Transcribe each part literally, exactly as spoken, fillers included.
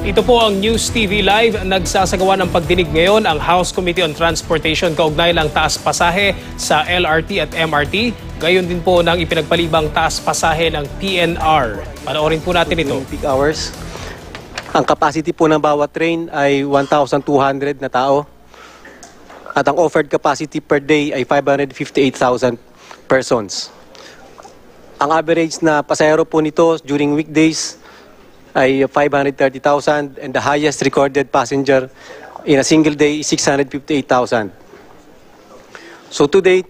Ito po ang News T V Live. Nagsasagawa ng pagdinig ngayon ang House Committee on Transportation kaugnay ng taas pasahe sa L R T at M R T. Gayon din po ng ipinagpalibang taas pasahe ng P N R. Panoorin po natin ito. Peak hours. Ang capacity po ng bawat train ay one thousand two hundred na tao. At ang offered capacity per day ay five hundred fifty-eight thousand persons. Ang average na pasahero po nito during weekdays ay five hundred thirty thousand and the highest recorded passenger in a single day is six hundred fifty-eight thousand. So to date,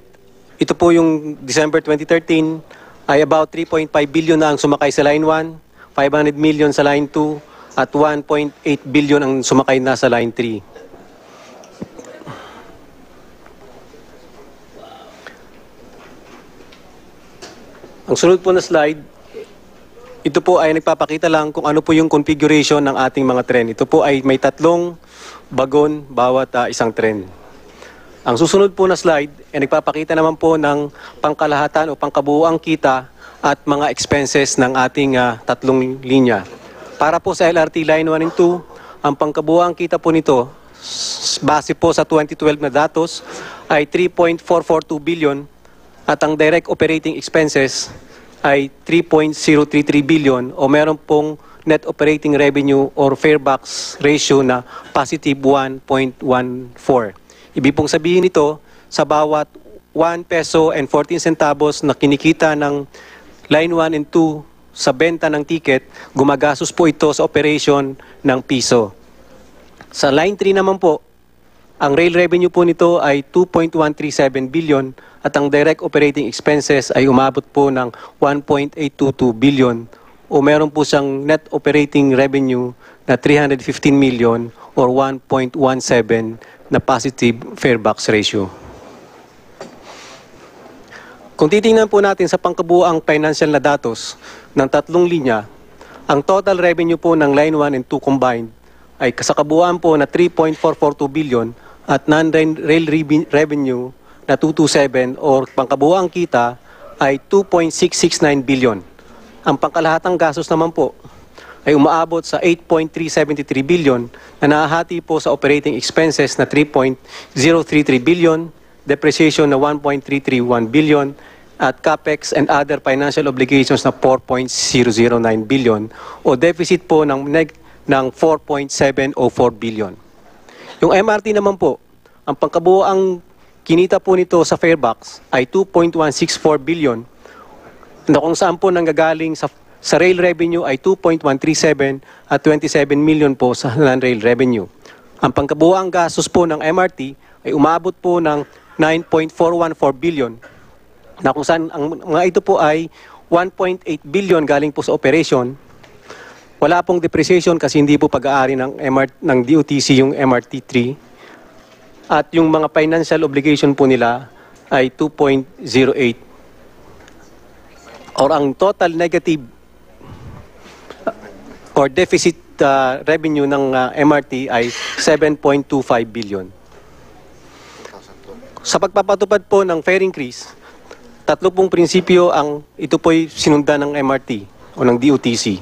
ito po yung December twenty thirteen, ay about three point five billion na ang sumakay sa Line one, five hundred million sa Line two, at one point eight billion ang sumakay na sa Line three. Ang sunod po na slide, ito po ay nagpapakita lang kung ano po yung configuration ng ating mga tren. Ito po ay may tatlong bagon bawat uh, isang tren. Ang susunod po na slide ay nagpapakita naman po ng pangkalahatan o pangkabuuang kita at mga expenses ng ating uh, tatlong linya. Para po sa L R T Line one and two, ang pangkabuuang kita po nito, base po sa twenty twelve na datos, ay three point four four two billion at ang direct operating expenses ay three point zero three three billion o meron pong net operating revenue or fairbox ratio na positive one point one four. Ibig pong sabihin ito, sa bawat one peso and fourteen centavos na kinikita ng Line one and two sa benta ng ticket, gumagastos po ito sa operation ng piso. Sa Line three naman po, ang rail revenue po nito ay two point one three seven billion at ang direct operating expenses ay umabot po ng one point eight two two billion o meron po siyang net operating revenue na three hundred fifteen million or one point one seven na positive fairbox ratio. Kung titingnan po natin sa pangkabuuang financial na datos ng tatlong linya, ang total revenue po ng Line one and two combined ay kasakabuuan po na three point four four two billion at non-rail revenue na two two seven or pangkabuuang kita ay two point six six nine billion. Ang pangkalahatang gastos naman po ay umaabot sa eight point three seven three billion na nahahati po sa operating expenses na three point zero three three billion, depreciation na one point three three one billion, at capex and other financial obligations na four point zero zero nine billion o deficit po ng, ng four point seven zero four billion. Yung M R T naman po, ang pangkabuuang kinita po nito sa fairbox ay two point one six four billion na kung saan po nanggagaling sa, sa rail revenue ay two point one three seven at twenty-seven million po sa non-rail revenue. Ang pangkabuuang gastos po ng M R T ay umabot po ng nine point four one four billion na kung saan ang mga ito po ay one point eight billion galing po sa operation. Wala pong depreciation kasi hindi po pag-aari ng, ng D O T C yung M R T three. At yung mga financial obligation po nila ay two point zero eight. Or ang total negative or deficit uh, revenue ng uh, M R T ay seven point two five billion. Sa pagpapatupad po ng fare increase, tatlo pong prinsipyo ang ito po'y sinundan ng M R T o ng D O T C.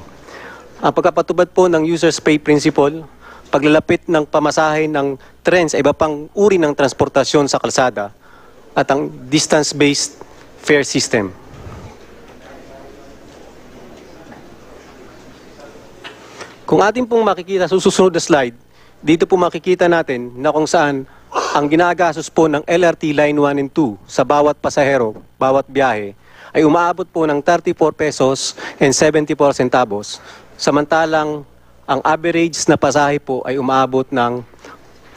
Ang pagpapatupad po ng user's pay principle, paglalapit ng pamasahe ng tren sa iba pang uri ng transportasyon sa kalsada at ang distance-based fare system. Kung atin pong makikita sa susunod na slide, dito po makikita natin na kung saan ang ginagastos po ng L R T Line one and two sa bawat pasahero, bawat biyahe, ay umaabot po ng thirty-four pesos and seventy-four centavos, samantalang ang average na pasahe po ay umaabot ng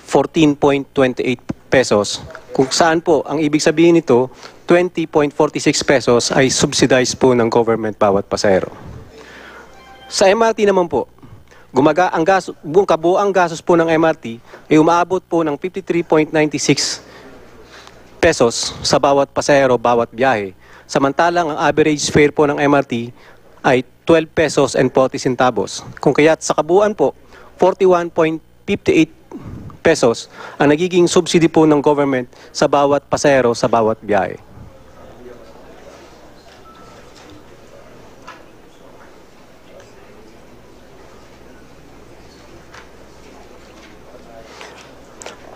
fourteen point two eight pesos. Kung saan po, ang ibig sabihin nito, twenty point four six pesos ay subsidized po ng government bawat pasahero. Sa M R T naman po, gumaga ang gas, buong kabuuang gastos po ng M R T ay umaabot po ng fifty-three point nine six pesos sa bawat pasahero, bawat biyahe. Samantalang ang average fare po ng M R T ay twelve pesos and forty centavos. Kung kaya't sa kabuuan po, forty-one point five eight pesos ang nagiging subsidy po ng government sa bawat pasahero, sa bawat biyahe.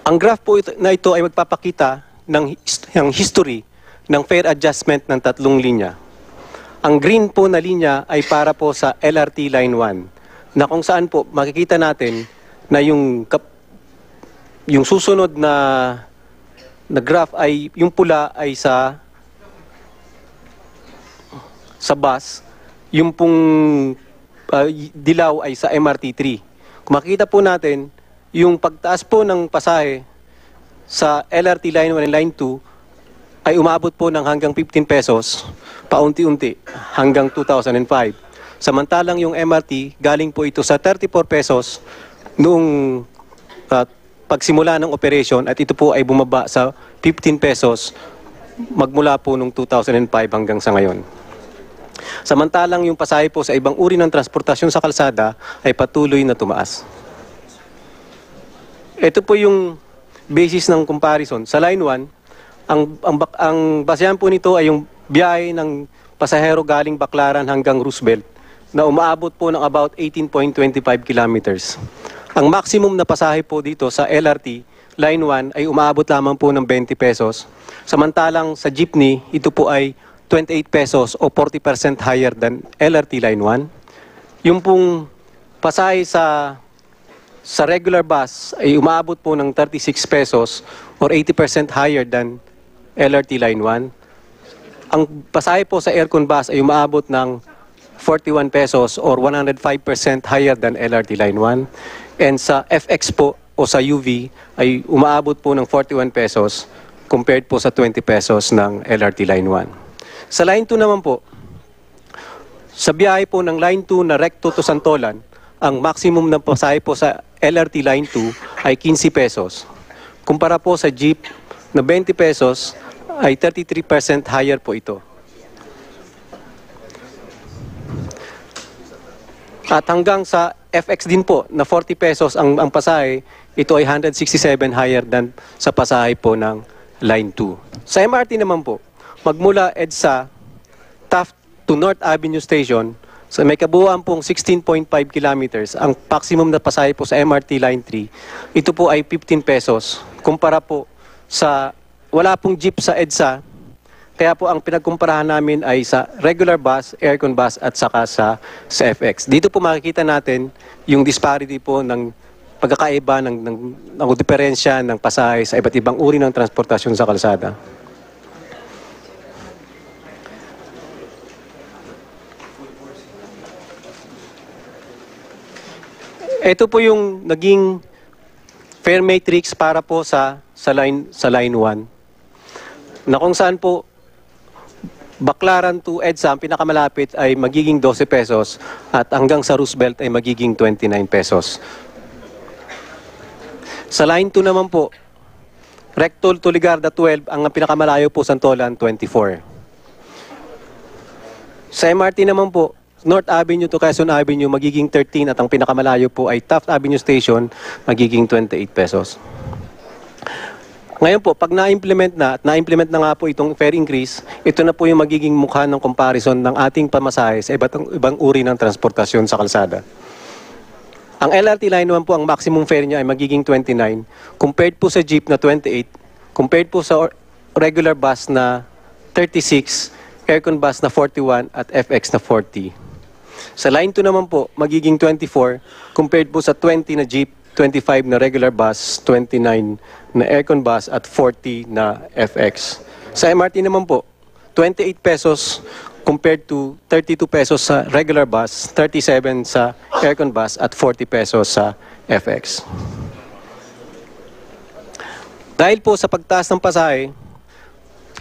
Ang graph po ito, na ito ay magpapakita ng, ng history ng fare adjustment ng tatlong linya. Ang green po na linya ay para po sa L R T Line one na kung saan po makikita natin na yung, yung susunod na, na graph ay yung pula ay sa sa bus, yung pong uh, dilaw ay sa M R T three. Kung makikita po natin yung pagtaas po ng pasahe sa L R T Line one and Line two ay umabot po ng hanggang fifteen pesos, paunti-unti, hanggang two thousand five. Samantalang yung M R T, galing po ito sa thirty-four pesos noong uh, pagsimula ng operation at ito po ay bumaba sa fifteen pesos magmula po noong two thousand five hanggang sa ngayon. Samantalang yung pasahe po sa ibang uri ng transportasyon sa kalsada ay patuloy na tumaas. Ito po yung basis ng comparison. Sa Line one, Ang, ang, ang basehan po nito ay yung biyahe ng pasahero galing Baclaran hanggang Roosevelt na umaabot po ng about eighteen point two five kilometers. Ang maximum na pasahe po dito sa L R T Line one ay umaabot lamang po ng twenty pesos. Samantalang sa jeepney, ito po ay twenty-eight pesos o forty percent higher than L R T Line one. Yung pong pasahe sa sa regular bus ay umaabot po ng thirty-six pesos or eighty percent higher than L R T Line one. Ang pasahe po sa aircon bus ay umaabot ng forty-one pesos or one hundred five percent higher than L R T Line one. And sa F X po o sa U V ay umaabot po ng forty-one pesos compared po sa twenty pesos ng L R T Line one. Sa Line two naman po, sa biyahe po ng Line two na recto to Santolan, ang maximum ng pasahe po sa L R T Line two ay fifteen pesos. Kumpara po sa jeep na twenty pesos ay thirty-three percent higher po ito. At hanggang sa F X din po na forty pesos ang, ang pasahe, ito ay one hundred sixty-seven higher than sa pasahe po ng Line two. Sa M R T naman po, magmula EDSA Taft to North Avenue Station, so may kabuuan pong sixteen point five kilometers. Ang maximum na pasahe po sa M R T Line three, ito po ay fifteen pesos. Kumpara po sa, wala pong jeep sa EDSA, kaya po ang pinagkumparahan namin ay sa regular bus, aircon bus at saka sa, sa F X. Dito po makikita natin yung disparity po ng pagkakaiba, ng, ng, ng diferensya ng pasahe sa iba't ibang uri ng transportasyon sa kalsada. Ito po yung naging fare matrix para po sa sa line sa line one. Na kung saan po Baclaran to EDSA, ang pinakamalapit ay magiging twelve pesos at hanggang sa Roosevelt ay magiging twenty-nine pesos. Sa Line two naman po, Rectol to Ligarda twelve, ang pinakamalayo po Santolan twenty-four. Sa M R T naman po, North Avenue to Quezon Avenue magiging thirteen at ang pinakamalayo po ay Taft Avenue Station magiging twenty-eight pesos. Ngayon po, pag na-implement na at na-implement na nga po itong fare increase, ito na po yung magiging mukha ng comparison ng ating pamasahe sa iba't ibang uri ng transportasyon sa kalsada. Ang L R T Line one po, ang maximum fare niya ay magiging twenty-nine compared po sa jeep na twenty-eight, compared po sa regular bus na thirty-six, aircon bus na forty-one at F X na forty. Sa Line two naman po, magiging twenty-four compared po sa twenty na jeep, twenty-five na regular bus, twenty-nine na aircon bus at forty na F X. Sa M R T naman po, twenty-eight pesos compared to thirty-two pesos sa regular bus, thirty-seven sa aircon bus at forty pesos sa F X. Dahil po sa pagtaas ng pasahe,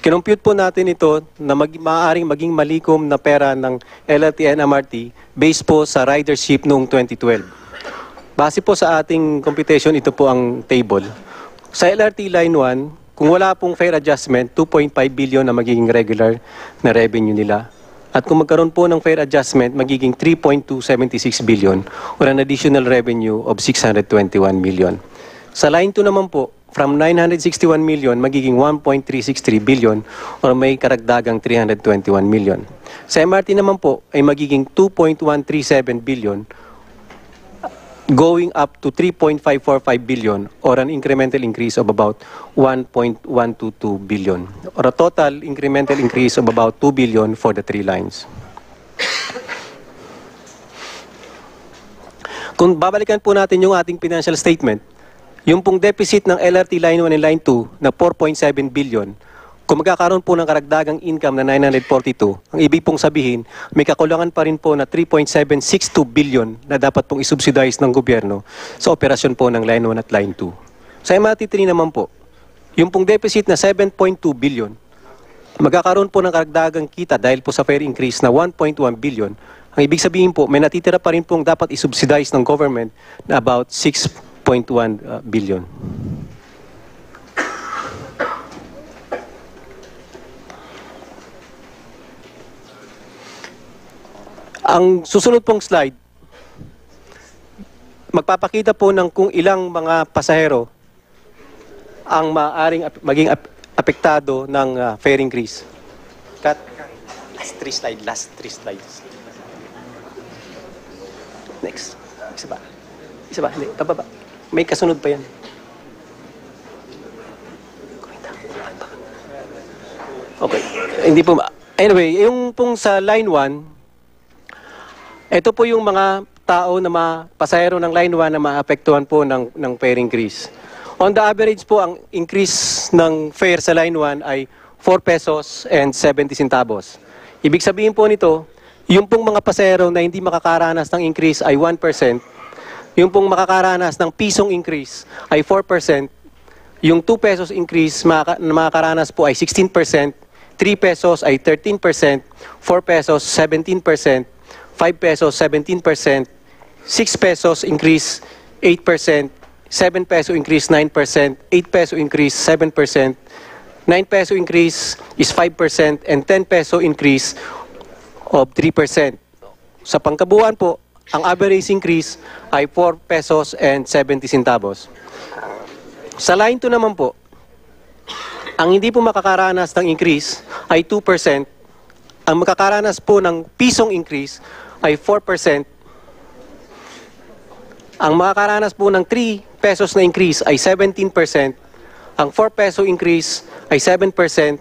kinompute po natin ito na mag, maaaring maging malikom na pera ng L R T and M R T based po sa ridership noong twenty twelve. Base po sa ating computation, ito po ang table. Sa L R T Line one, kung wala pong fare adjustment, two point five billion na magiging regular na revenue nila. At kung magkaroon po ng fare adjustment, magiging three point two seven six billion or an additional revenue of six hundred twenty-one million. Sa Line two naman po, from nine hundred sixty-one million, magiging one point three six three billion or may karagdagang three hundred twenty-one million. Sa M R T naman po ay magiging two point one three seven billion going up to three point five four five billion, or an incremental increase of about one point one two two billion, or a total incremental increase of about two billion for the three lines. Kung babalikan po natin yung ating financial statement, yung pong deficit ng L R T Line one and Line two na four point seven billion, kung magkakaroon po ng karagdagang income na nine hundred forty-two, ang ibig pong sabihin, may kakulangan pa rin po na three point seven six two billion na dapat pong isubsidize ng gobyerno sa operasyon po ng Line one at Line two. Sa M R T three naman po, yung pong deficit na seven point two billion, magkakaroon po ng karagdagang kita dahil po sa fare increase na one point one billion. Ang ibig sabihin po, may natitira pa rin pong dapat isubsidize ng government na about six point one billion. Ang susunod pong slide, magpapakita po ng kung ilang mga pasahero ang maaaring maging ap apektado ng uh, fare increase. Cut. Last three slides, last three slides. Next. Isa ba? Isa ba? Hindi. Pababa. May kasunod pa yan. Okay. Hindi po. Anyway, yung pong sa line one, ito po yung mga tao na mga pasahero ng Line one na maapektuhan po ng, ng fare increase. On the average po, ang increase ng fare sa Line one ay four pesos and seventy centavos. Ibig sabihin po nito, yung pong mga pasahero na hindi makakaranas ng increase ay one percent, yung pong makakaranas ng pisong increase ay four percent, yung two pesos increase na makakaranas po ay sixteen percent, three pesos ay thirteen percent, four pesos seventeen percent, five pesos, seventeen percent, six pesos increase, eight percent, seven peso increase, nine percent, eight peso increase, seven percent, nine peso increase is five percent, and ten peso increase of three percent. Sa pangkabuuan po, ang average increase ay four pesos and seventy centavos. Sa line two naman po, ang hindi po makakaranas ng increase ay two percent, ang makakaranas po ng pisong increase ay four percent. Ang makakaranas po ng three pesos na increase ay seventeen percent. Ang four peso increase ay seven percent.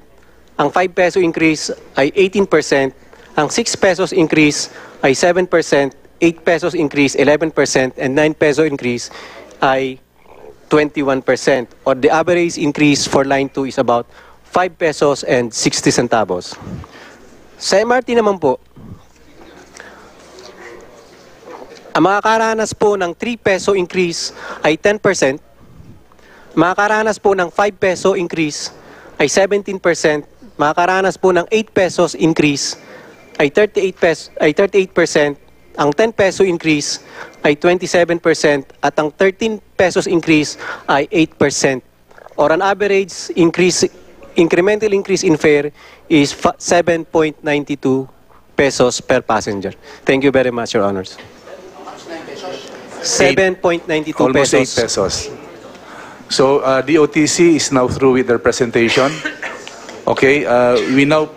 Ang five peso increase ay eighteen percent. Ang six pesos increase ay seven percent. eight pesos increase, eleven percent. And nine peso increase ay twenty-one percent. Or the average increase for line two is about five pesos and sixty centavos. Sa M R T naman po, ang makakaranas po ng three peso increase ay ten percent, makakaranas po ng five peso increase ay seventeen percent, makakaranas po ng eight pesos increase ay thirty-eight percent, ang ten peso increase ay twenty-seven percent, at ang thirteen pesos increase ay eight percent. Or an average increase, incremental increase in fare is seven point nine two pesos per passenger. Thank you very much, Your Honors. seven point nine two pesos. Almost eight pesos. So, uh, D O T C is now through with their presentation. Okay, uh, we now,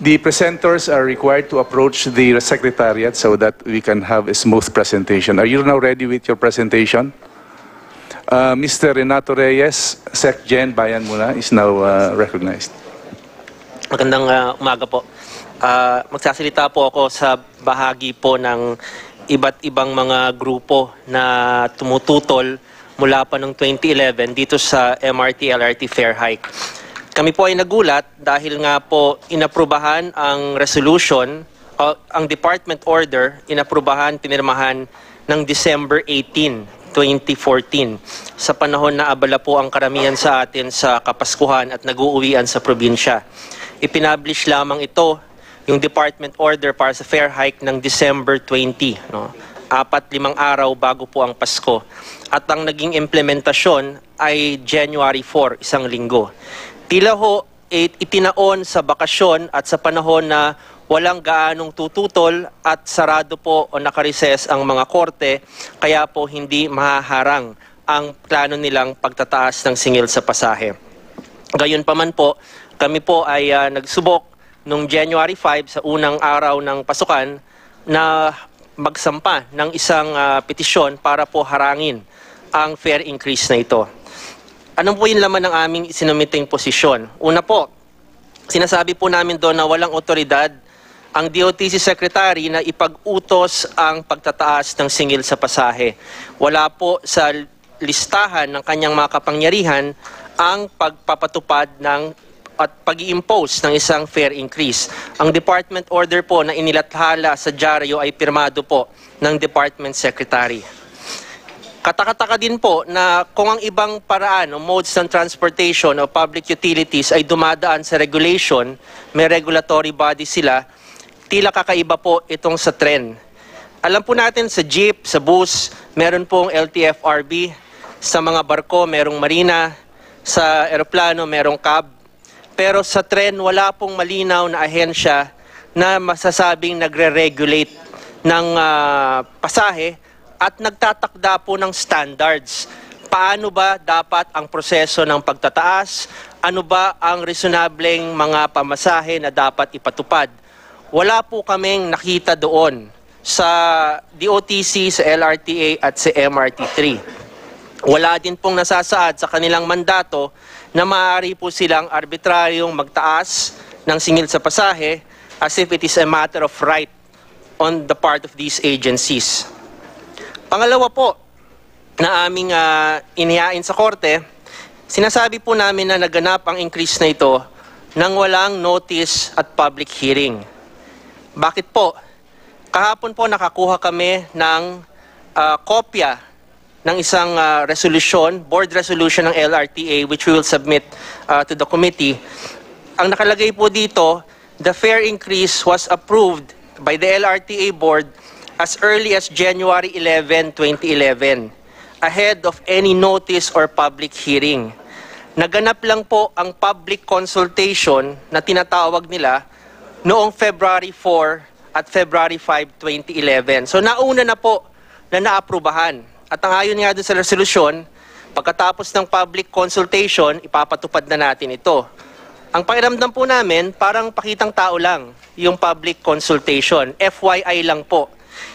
the presenters are required to approach the Secretariat so that we can have a smooth presentation. Are you now ready with your presentation? Uh, Mister Renato Reyes, Sec-Gen Bayan Muna, is now uh, recognized. Magandang uh, umaga po. Uh, magsasalita po ako sa bahagi po ng iba't ibang mga grupo na tumututol mula pa noong twenty eleven dito sa M R T L R T fare hike. Kami po ay nagulat dahil nga po inaprubahan ang resolution, uh, ang department order, inaprubahan, pinirmahan ng December eighteenth twenty fourteen, sa panahon na abala po ang karamihan sa atin sa Kapaskuhan at nag-uuwian sa probinsya. Ipinablish lamang ito yung department order para sa fare hike ng December twentieth, no? Apat limang araw bago po ang Pasko. At ang naging implementasyon ay January fourth, isang linggo. Tila ho itinaon sa bakasyon at sa panahon na walang gaanong tututol at sarado po o nakarises ang mga korte, kaya po hindi mahaharang ang plano nilang pagtataas ng singil sa pasahe. Gayunpaman po, kami po ay uh, nagsubok noong January fifth sa unang araw ng pasukan na magsampa ng isang uh, petisyon para po harangin ang fare increase na ito. Ano po yung laman ng aming sinumiting posisyon? Una po, sinasabi po namin doon na walang otoridad ang D O T C Secretary na ipag-utos ang pagtataas ng singil sa pasahe. Wala po sa listahan ng kanyang mga kapangyarihan ang pagpapatupad ng at pag-i-impose ng isang fare increase. Ang department order po na inilathala sa dyaryo ay pirmado po ng Department Secretary. Katakataka din po na kung ang ibang paraan o modes ng transportation o public utilities ay dumadaan sa regulation, may regulatory body sila, tila kakaiba po itong sa tren. Alam po natin sa jeep, sa bus, meron pong L T F R B, sa mga barko merong marina, sa eroplano merong cab, pero sa tren wala pong malinaw na ahensya na masasabing nagre-regulate ng uh, pasahe at nagtatakda po ng standards. Paano ba dapat ang proseso ng pagtataas? Ano ba ang reasonableng mga pamasahe na dapat ipatupad? Wala po kaming nakita doon sa D O T C, sa L R T A at sa M R T three. Wala din pong nasasaad sa kanilang mandato na maaari po silang arbitraryong magtaas ng singil sa pasahe as if it is a matter of right on the part of these agencies. Pangalawa po na aming uh, inihain sa korte, sinasabi po namin na naganap ang increase na ito nang walang notice at public hearing. Bakit po? Kahapon po nakakuha kami ng uh, kopya ng isang uh, resolution, board resolution ng L R T A which we will submit uh, to the committee. Ang nakalagay po dito, the fare increase was approved by the L R T A board as early as January eleventh, twenty eleven, ahead of any notice or public hearing. Naganap lang po ang public consultation na tinatawag nila noong February four at February five, twenty eleven. So nauna na po na naaprubahan. At ang ayon nga doon sa resolusyon, pagkatapos ng public consultation, ipapatupad na natin ito. Ang pakiramdam po namin, parang pakitang tao lang yung public consultation. F Y I lang po.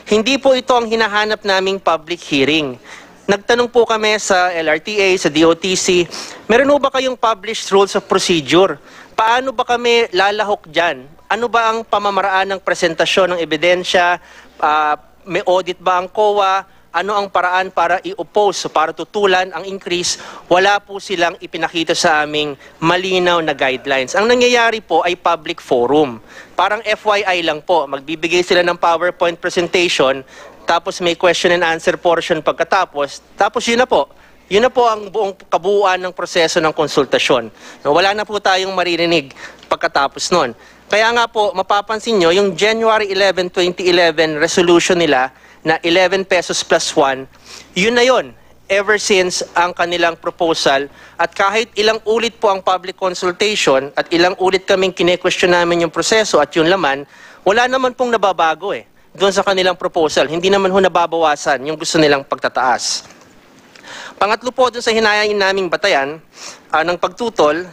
Hindi po ito ang hinahanap naming public hearing. Nagtanong po kami sa L R T A, sa D O T C, meron ba kayong published rules of procedure? Paano ba kami lalahok dyan? Ano ba ang pamamaraan ng presentasyon ng ebidensya? Uh, may audit ba ang C O A? Ano ang paraan para i-oppose, para tutulan ang increase? Wala po silang ipinakita sa aming malinaw na guidelines. Ang nangyayari po ay public forum. Parang F Y I lang po, magbibigay sila ng PowerPoint presentation, tapos may question and answer portion pagkatapos, tapos yun na po. Yun na po ang buong kabuuan ng proseso ng konsultasyon. Wala na po tayong maririnig pagkatapos nun. Kaya nga po, mapapansin nyo, yung January eleventh, twenty eleven resolution nila, na eleven pesos plus one, yun na yun ever since ang kanilang proposal. At kahit ilang ulit po ang public consultation at ilang ulit kaming kine-question namin yung proseso at yung laman, wala naman pong nababago eh doon sa kanilang proposal. Hindi naman ho nababawasan yung gusto nilang pagtataas. Pangatlo po doon sa hinayain naming batayan uh, ng pagtutol,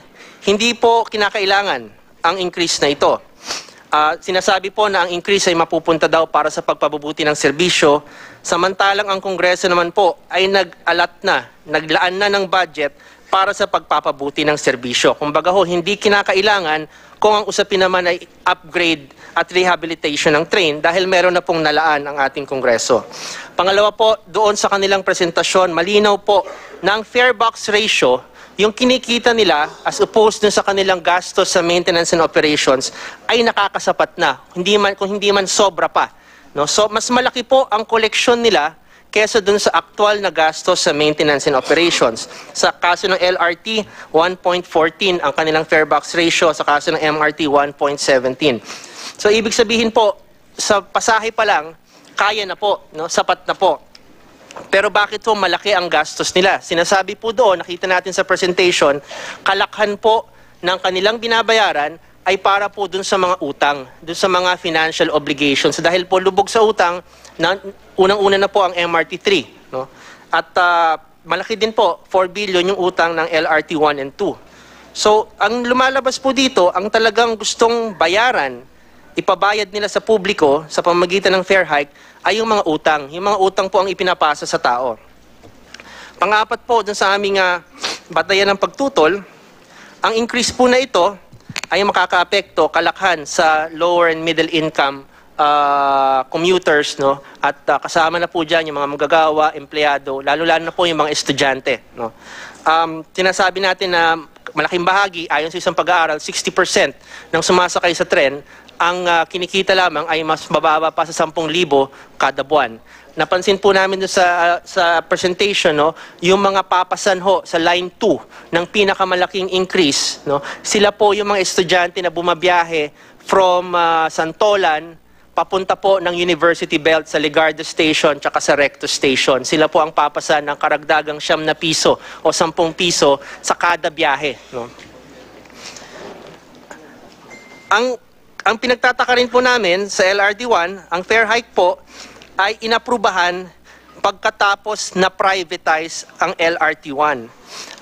hindi po kinakailangan ang increase na ito. Uh, sinasabi po na ang increase ay mapupunta daw para sa pagpapabuti ng serbisyo, samantalang ang Kongreso naman po ay nag-alat na, naglaan na ng budget para sa pagpapabuti ng serbisyo. Kumbaga ho, hindi kinakailangan kung ang usapin naman ay upgrade at rehabilitation ng train dahil meron na pong nalaan ang ating Kongreso. Pangalawa po, doon sa kanilang presentasyon, malinaw po na ang fare box ratio, yung kinikita nila as opposed dun sa kanilang gastos sa maintenance and operations ay nakakasapat na, hindi man, kung hindi man sobra pa. No? So, mas malaki po ang koleksyon nila kesa dun sa aktual na gastos sa maintenance and operations. Sa kaso ng L R T, one point one four ang kanilang fare box ratio. Sa kaso ng M R T, one point one seven. So, ibig sabihin po, sa pasahe pa lang, kaya na po, no? Sapat na po. Pero bakit po malaki ang gastos nila? Sinasabi po doon, nakita natin sa presentation, kalakhan po ng kanilang binabayaran ay para po doon sa mga utang, doon sa mga financial obligations. So dahil po lubog sa utang, unang-una na po ang M R T three. No? At uh, malaki din po, four billion yung utang ng L R T one and two. So ang lumalabas po dito, ang talagang gustong bayaran ipabayad nila sa publiko sa pamamagitan ng fare hike ay yung mga utang. Yung mga utang po ang ipinapasa sa tao. Pangapat po dun sa aming uh, batayan ng pagtutol, ang increase po na ito ay makakaapekto kalakhan sa lower and middle income uh, commuters, no? At uh, kasama na po dyan yung mga magagawa, empleyado, lalo-lalo na po yung mga estudyante, no? Um, tinasabi natin na malaking bahagi, ayon sa isang pag-aaral, sixty percent ng sumasakay sa tren ang uh, kinikita lamang ay mas mababa pa sa ten thousand kada buwan. Napansin po namin doon sa, uh, sa presentation, no, yung mga papasan ho sa line two ng pinakamalaking increase, no, sila po yung mga estudyante na bumabiyahe from uh, Santolan papunta po ng University Belt sa Ligarda Station tsaka sa Recto Station. Sila po ang papasan ng karagdagang siyam na piso o sampung piso sa kada biyahe, no. Ang Ang pinagtataka rin po namin sa L R T one, ang fare hike po ay inaprubahan pagkatapos na privatize ang L R T one.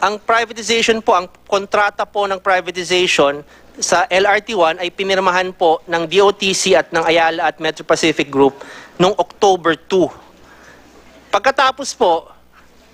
Ang privatization po, ang kontrata po ng privatization sa L R T one ay pinirmahan po ng D O T C at ng Ayala at Metro Pacific Group noong October two. Pagkatapos po,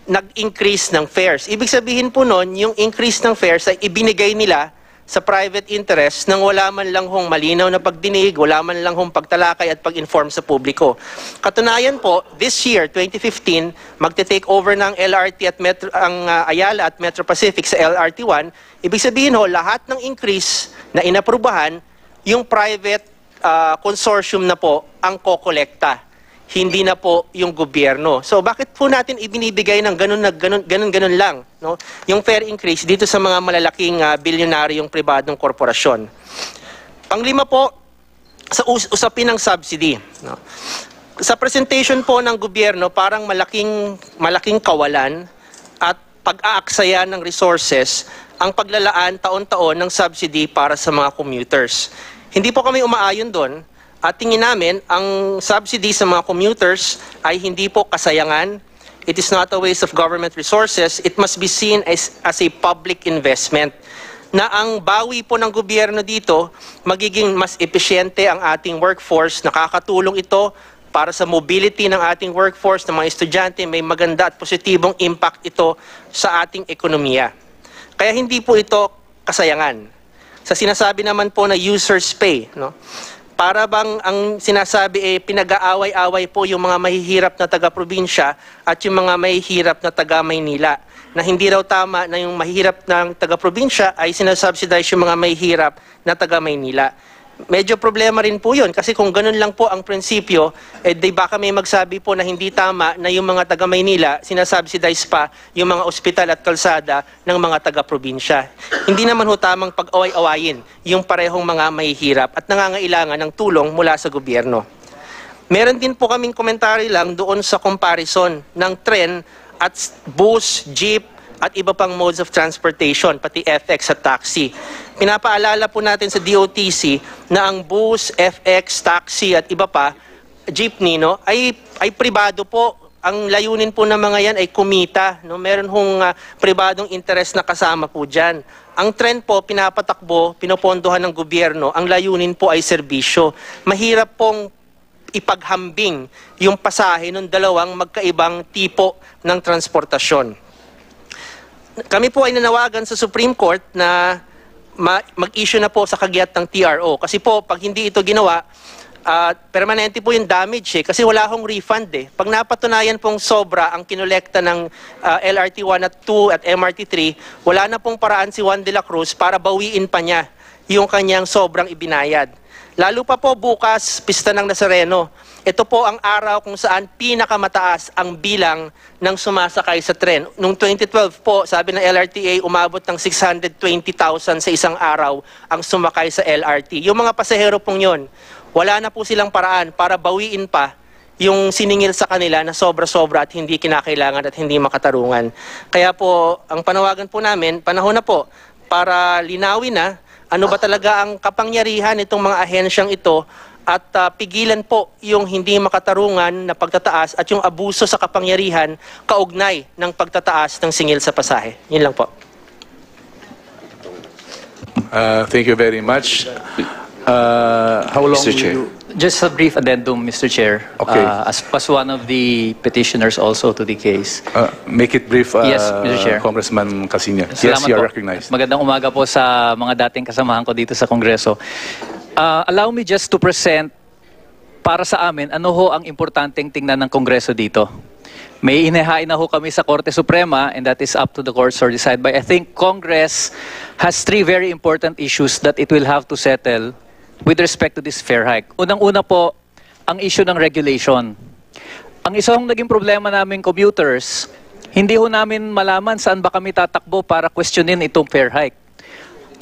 nag-increase ng fares. Ibig sabihin po noon, yung increase ng fares ay ibinigay nila sa private interest nang wala man lang hong malinaw na pagdinig, wala man lang hong pagtalakay at pag-inform sa publiko. Katunayan po, this year, twenty fifteen, magte-take over ng L R T at Metro, ang uh, Ayala at Metro Pacific sa L R T one. Ibig sabihin ho, lahat ng increase na inaprubahan, yung private uh, consortium na po ang kokolekta. Hindi na po yung gobyerno. So bakit po natin ibinibigay ng ganun na ganun, ganun, ganun lang, no? Yung fare increase dito sa mga malalaking uh, bilyonaryong pribadong korporasyon. Panglima po, sa us usapin ng subsidy, no? Sa presentation po ng gobyerno, parang malaking, malaking kawalan at pag-aaksaya ng resources ang paglalaan taon-taon ng subsidy para sa mga commuters. Hindi po kami umaayon doon. At tingin namin, ang subsidy sa mga commuters ay hindi po kasayangan. It is not a waste of government resources. It must be seen as, as a public investment. Na ang bawi po ng gobyerno dito, magiging mas epesyente ang ating workforce. Nakakatulong ito para sa mobility ng ating workforce, ng mga estudyante. May maganda at positibong impact ito sa ating ekonomiya. Kaya hindi po ito kasayangan. Sa sinasabi naman po na users pay, no? Para bang ang sinasabi eh pinag-aaway-away po yung mga mahihirap na taga-probinsya at yung mga mahihirap na taga-Maynila. Na hindi raw tama na yung mahihirap ng taga-probinsya ay sinasubsidize yung mga mahihirap na taga-Maynila. Medyo problema rin po yun kasi kung ganun lang po ang prinsipyo, eh di baka may magsabi po na hindi tama na yung mga taga-Maynila sinasubsidize pa yung mga ospital at kalsada ng mga taga-probinsya. Hindi naman ho tamang pag-away-awayin yung parehong mga mahihirap at nangangailangan ng tulong mula sa gobyerno. Meron din po kaming komentary lang doon sa comparison ng tren at bus, jeep, at iba pang modes of transportation, pati F X at taxi. Pinapaalala po natin sa D O T C na ang bus, F X, taxi at iba pa, jeepney, no, ay, ay pribado po. Ang layunin po ng mga yan ay kumita, no? Meron hong uh, pribadong interest na kasama po dyan. Ang trend po, pinapatakbo, pinopondohan ng gobyerno. Ang layunin po ay serbisyo. Mahirap pong ipaghambing yung pasahe ng dalawang magkaibang tipo ng transportasyon. Kami po ay nanawagan sa Supreme Court na mag-issue na po sa kagiat ng T R O. Kasi po, pag hindi ito ginawa, uh, permanente po yung damage eh, kasi wala hong refund eh. Pag napatunayan pong sobra ang kinolekta ng uh, L R T one at two at M R T three, wala na pong paraan si Juan de la Cruz para bawiin pa niya yung kanyang sobrang ibinayad. Lalo pa po bukas, pista ng Nazareno. Ito po ang araw kung saan pinakamataas ang bilang ng sumasakay sa tren. Noong twenty twelve po, sabi ng L R T A, umabot ng six hundred twenty thousand sa isang araw ang sumakay sa L R T. Yung mga pasahero pong yun, wala na po silang paraan para bawiin pa yung siningil sa kanila na sobra-sobra at hindi kinakailangan at hindi makatarungan. Kaya po, ang panawagan po namin, panahon na po para linawin na ano ba talaga ang kapangyarihan itong mga ahensyang ito at uh, pigilan po yung hindi makatarungan na pagtataas at yung abuso sa kapangyarihan kaugnay ng pagtataas ng singil sa pasahe. Yun lang po. Uh, thank you very much. Uh, how long Mister Chair. You... Just a brief addendum, Mister Chair. Okay. Uh, as, as one of the petitioners also to the case. Uh, make it brief, uh, yes, Mister Chair. Congressman Casino. Yes, you are recognized. Magandang umaga po sa mga dating kasamahan ko dito sa Kongreso. Uh, allow me just to present para sa amin, ano ho ang importanteng tingnan ng Kongreso dito. May inihain na ho kami sa Korte Suprema, and that is up to the courts to decide. But I think Congress has three very important issues that it will have to settle with respect to this fare hike. Unang-una po, ang issue ng regulation. Ang isang naging problema namin commuters, hindi ho namin malaman saan ba kami tatakbo para questionin itong fare hike.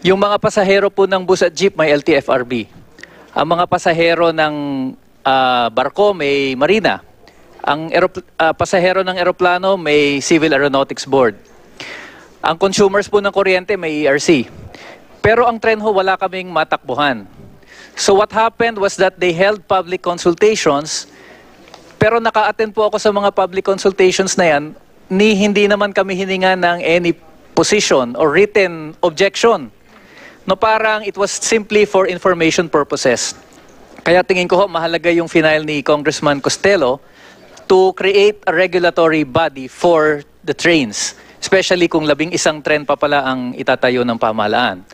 Yung mga pasahero po ng bus at jeep may L T F R B. Ang mga pasahero ng uh, barko may marina. Ang uh, pasahero ng eroplano may Civil Aeronautics Board. Ang consumers po ng kuryente may E R C. Pero ang tren ho wala kaming matakbuhan. So what happened was that they held public consultations, pero naka-attend po ako sa mga public consultations na yan, ni hindi naman kami hininga ng any position or written objection. No, parang it was simply for information purposes. Kaya tingin ko ho, mahalaga yung final ni Congressman Costello to create a regulatory body for the trains, especially kung labing isang tren pa pala ang itatayo ng pamahalaan.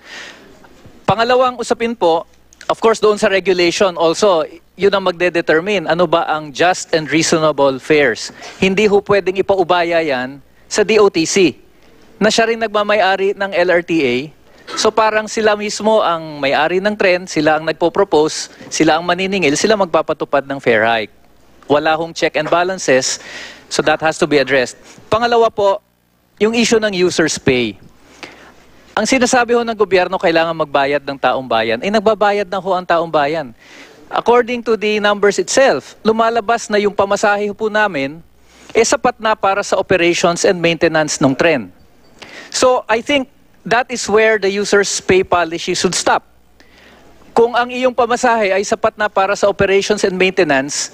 Pangalawang usapin po, of course, doon sa regulation also, yun ang magdedetermine ano ba ang just and reasonable fares. Hindi ho pwedeng ipaubaya yan sa D O T C, na siya rin nagmamay-ari ng L R T A. So parang sila mismo ang may-ari ng tren, sila ang nagpo-propose, sila ang maniningil, sila magpapatupad ng fare hike. Wala hong check and balances, so that has to be addressed. Pangalawa po, yung issue ng user's pay. Ang sinasabi ho ng gobyerno, kailangan magbayad ng taong bayan. Eh, nagbabayad na ho ang taong bayan. According to the numbers itself, lumalabas na yung pamasahe po namin, eh sapat na para sa operations and maintenance ng tren. So, I think that is where the user's pay policy should stop. Kung ang iyong pamasahe ay sapat na para sa operations and maintenance,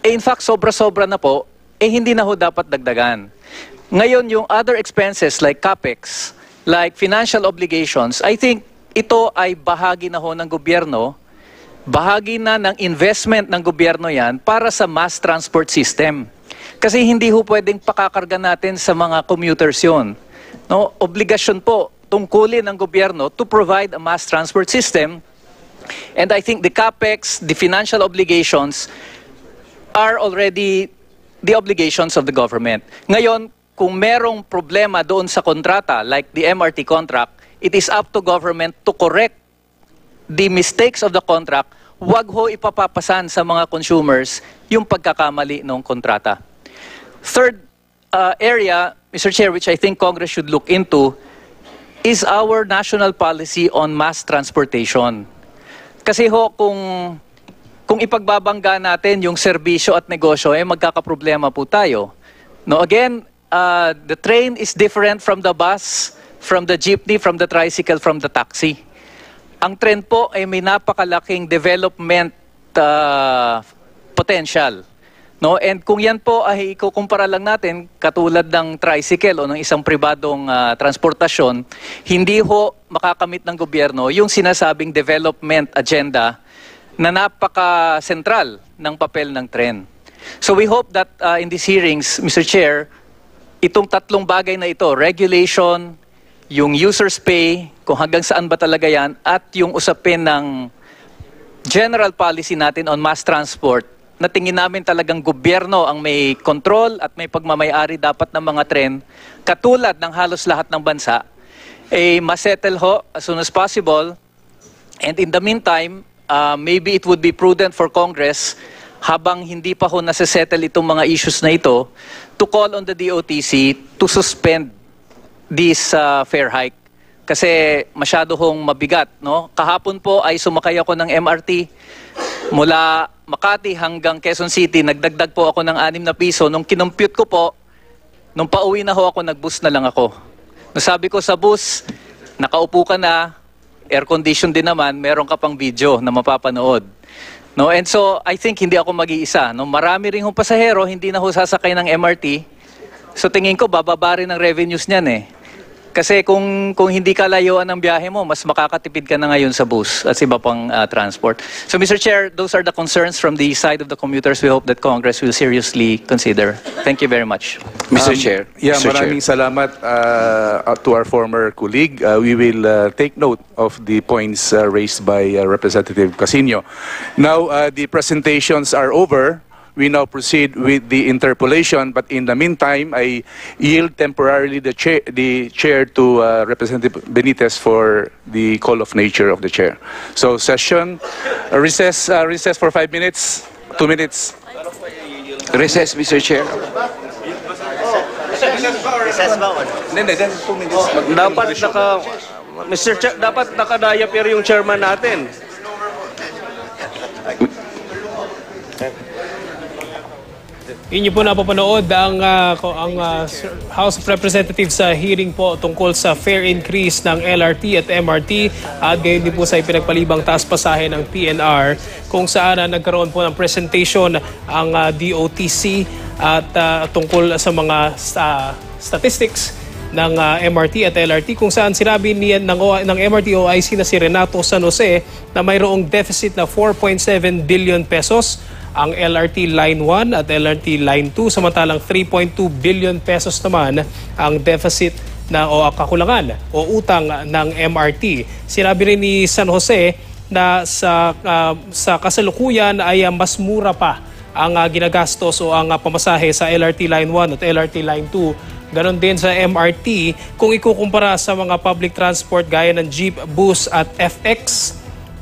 eh in fact, sobra-sobra na po, eh hindi na ho dapat dagdagan. Ngayon, yung other expenses like CAPEX, like financial obligations, I think ito ay bahagi na ho ng gobyerno, bahagi na ng investment ng gobyerno yan para sa mass transport system. Kasi hindi ho pwedeng pakakarga natin sa mga commuters yun. No? Obligasyon po tungkulin ng gobyerno to provide a mass transport system, and I think the CAPEX, the financial obligations, are already the obligations of the government. Ngayon, kung merong problema doon sa kontrata, like the M R T contract, it is up to government to correct the mistakes of the contract. Huwag ho ipapapasan sa mga consumers yung pagkakamali ng kontrata. Third uh, area, Mister Chair, which I think Congress should look into, is our national policy on mass transportation. Kasi ho, kung, kung ipagbabangga natin yung serbisyo at negosyo, eh magkakaproblema po tayo. No, again, Uh, the train is different from the bus, from the jeepney, from the tricycle, from the taxi. Ang tren po ay may napakalaking development uh, potential. No? And kung yan po ay ikukumpara lang natin, katulad ng tricycle o ng isang pribadong uh, transportasyon, hindi ho makakamit ng gobyerno yung sinasabing development agenda na napaka-sentral ng papel ng tren. So we hope that uh, in these hearings, Mister Chair, itong tatlong bagay na ito, regulation, yung user's pay, kung hanggang saan ba talaga yan, at yung usapin ng general policy natin on mass transport, na tingin namin talagang gobyerno ang may control at may pagmamayari dapat ng mga tren, katulad ng halos lahat ng bansa, eh masettle ho as soon as possible. And in the meantime, uh, maybe it would be prudent for Congress, habang hindi pa ho nasa-settle itong mga issues na ito, to call on the D O T C to suspend this uh, fare hike. Kasi masyado hong mabigat. No? Kahapon po ay sumakay ako ng M R T mula Makati hanggang Quezon City. Nagdagdag po ako ng anim na piso. Nung kinompute ko po, nung pauwi na ho ako, nagbus na lang ako. Nasabi ko sa bus, nakaupo ka na, air condition din naman, meron ka pang video na mapapanood. No, and so, I think hindi ako mag-iisa. No? Marami rin hong pasahero, hindi na ho sasakay ng M R T. So tingin ko, bababa rin ang revenues niyan eh. Kasi kung kung hindi ka layuan ng biyahe mo, mas makakatipid ka na ngayon sa bus at iba pang uh, transport. So Mister Chair, those are the concerns from the side of the commuters. We hope that Congress will seriously consider. Thank you very much. Mister Um, Chair. Yeah, Mister maraming Chair. salamat uh, to our former colleague. Uh, we will uh, take note of the points uh, raised by uh, Representative Casino. Now, uh, the presentations are over. We now proceed with the interpolation, but in the meantime, I yield temporarily the chair, the chair to uh, Representative Benitez for the call of nature of the chair. So, session, uh, recess, uh, recess for five minutes, two minutes. Recess, Mister Chair. Recess ba? Hindi, that's two minutes. Dapat naka, Mister Chair, dapat nakadaya pero yung chairman natin. Inyo po napapanood ang, uh, ang uh, House of Representatives sa uh, hearing po tungkol sa fare increase ng L R T at M R T at gayon din po sa ipinagpalibang taas pasahe ng P N R kung saan uh, nagkaroon po ng presentation ang uh, D O T C at uh, tungkol sa mga uh, statistics ng uh, M R T at L R T kung saan sinabi niya ng, ng M R T O I C na si Renato San Jose na mayroong deficit na four point seven billion pesos ang L R T Line one at L R T Line two, samantalang three point two billion pesos naman ang deficit na o kakulangan o utang ng M R T. Sinabi rin ni San Jose na sa, uh, sa kasalukuyan ay uh, mas mura pa ang uh, ginagastos o ang uh, pamasahe sa L R T Line one at L R T Line two. Ganon din sa M R T kung ikukumpara sa mga public transport gaya ng jeep, bus at F X.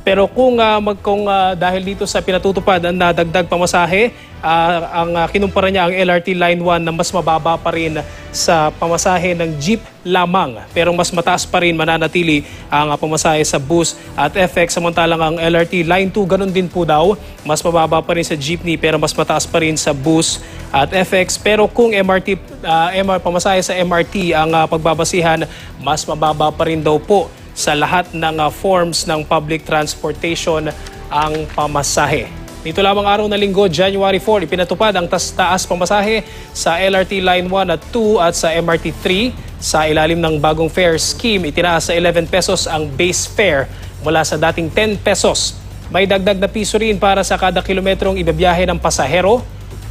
Pero kung, uh, mag, kung uh, dahil dito sa pinatutupad ang nadagdag pamasahe, uh, ang uh, kinumpara niya ang L R T Line one na mas mababa pa rin sa pamasahe ng jeep lamang. Pero mas mataas pa rin mananatili ang uh, pamasahe sa bus at F X. Samantalang ang L R T Line two, ganun din po daw. Mas mababa pa rin sa jeepney pero mas mataas pa rin sa bus at F X. Pero kung M R T, uh, M R, pamasahe sa M R T ang uh, pagbabasihan, mas mababa pa rin daw po sa lahat ng uh, forms ng public transportation ang pamasahe. Nito lamang araw na Linggo, January four, ipinatupad ang taas-taas pamasahe sa L R T Line one at two at sa M R T three. Sa ilalim ng bagong fare scheme, itinaas sa eleven pesos ang base fare mula sa dating ten pesos. May dagdag na piso rin para sa kada kilometrong ibibiyahe ng pasahero.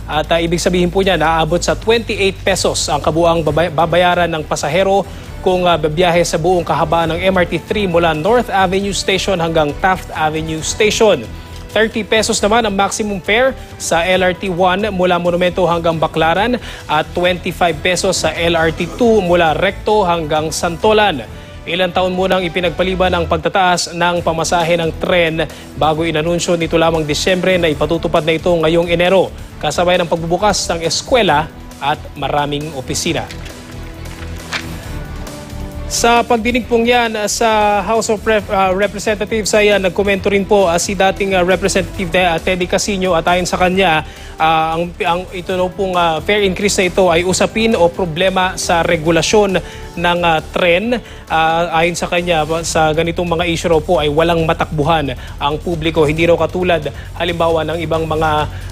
At uh, ibig sabihin po niya, naaabot sa twenty-eight pesos ang kabuang babayaran ng pasahero kung uh, babiyahe sa buong kahabaan ng M R T three mula North Avenue Station hanggang Taft Avenue Station. thirty pesos naman ang maximum fare sa L R T one mula Monumento hanggang Baclaran at twenty-five pesos sa L R T two mula Recto hanggang Santolan. Ilang taon munang ipinagpaliban ang pagtataas ng pamasahe ng tren bago inanunsyo nito lamang Disyembre na ipatutupad na ito ngayong Enero kasabay ng pagbubukas ng eskwela at maraming opisina. Sa pagdinig pong yan sa House of Rep, uh, Representatives ay uh, nagkomento rin po uh, si dating uh, Representative uh, Teddy Casino at ayon sa kanya uh, ang, ang ito pong uh, fare increase na ito ay usapin o problema sa regulasyon ng uh, tren. Uh, ayon sa kanya sa ganitong mga issue raw po ay walang matakbuhan ang publiko. Hindi raw katulad halimbawa ng ibang mga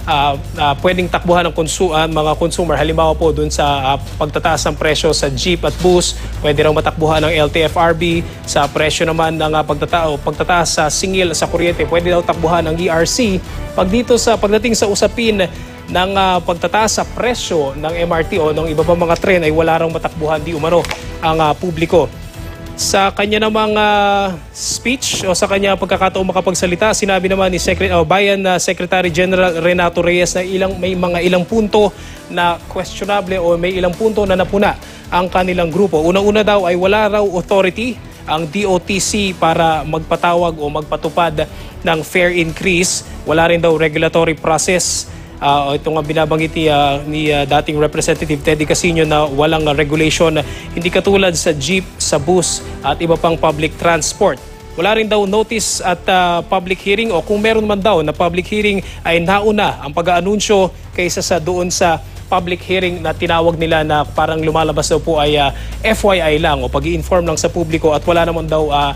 uh, uh, pwedeng takbuhan ng konsu uh, mga consumer. Halimbawa po dun sa uh, pagtataas ng presyo sa jeep at bus, pwede raw matakbuhan ng L T F R B. Sa presyo naman ng pagtatao, pagtataas sa singil sa kuryente, pwede daw takbuhan ng E R C. Pag dito sa pagdating sa usapin ng uh, pagtataas sa presyo ng M R T o ng iba pang mga tren ay wala raw matakbuhan di umano ang uh, publiko. Sa kanya namang uh, speech o sa kanya pagkakataong makapagsalita, sinabi naman ni Secret oh, Bayan uh, Secretary General Renato Reyes na ilang may mga ilang punto na questionable o may ilang punto na napuna ang kanilang grupo. Una-una daw ay wala raw authority ang D O T C para magpatawag o magpatupad ng fare increase. Wala rin daw regulatory process. Uh, ito nga binabanggit ni, uh, ni uh, dating Representative Teddy Casino na walang uh, regulation. Hindi katulad sa jeep, sa bus at iba pang public transport. Wala rin daw notice at uh, public hearing o kung meron man daw na public hearing ay nauna ang pag-aanunsyo kaysa sa doon sa public hearing na tinawag nila na parang lumalabas daw po ay uh, F Y I lang o pag-i-inform lang sa publiko at wala naman daw uh,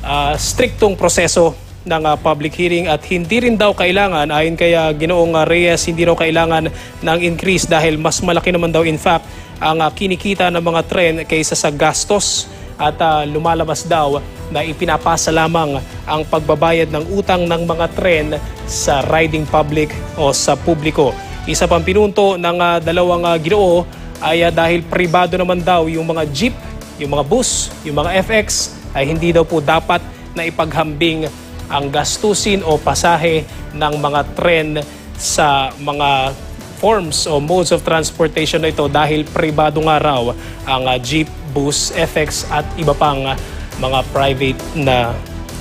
uh, striktong proseso ng uh, public hearing at hindi rin daw kailangan, ayon kay uh, Ginoong uh, Reyes, hindi raw kailangan ng increase dahil mas malaki naman daw in fact ang uh, kinikita ng mga tren kaysa sa gastos at uh, lumalabas daw na ipinapasa lamang ang pagbabayad ng utang ng mga tren sa riding public o sa publiko. Isa pang pinunto ng uh, dalawang uh, Ginoo ay uh, dahil pribado naman daw yung mga jeep, yung mga bus, yung mga F X ay hindi daw po dapat na ipaghambing ang gastusin o pasahe ng mga tren sa mga forms o modes of transportation na ito dahil pribado nga raw ang uh, jeep, bus, F X at iba pang uh, mga private na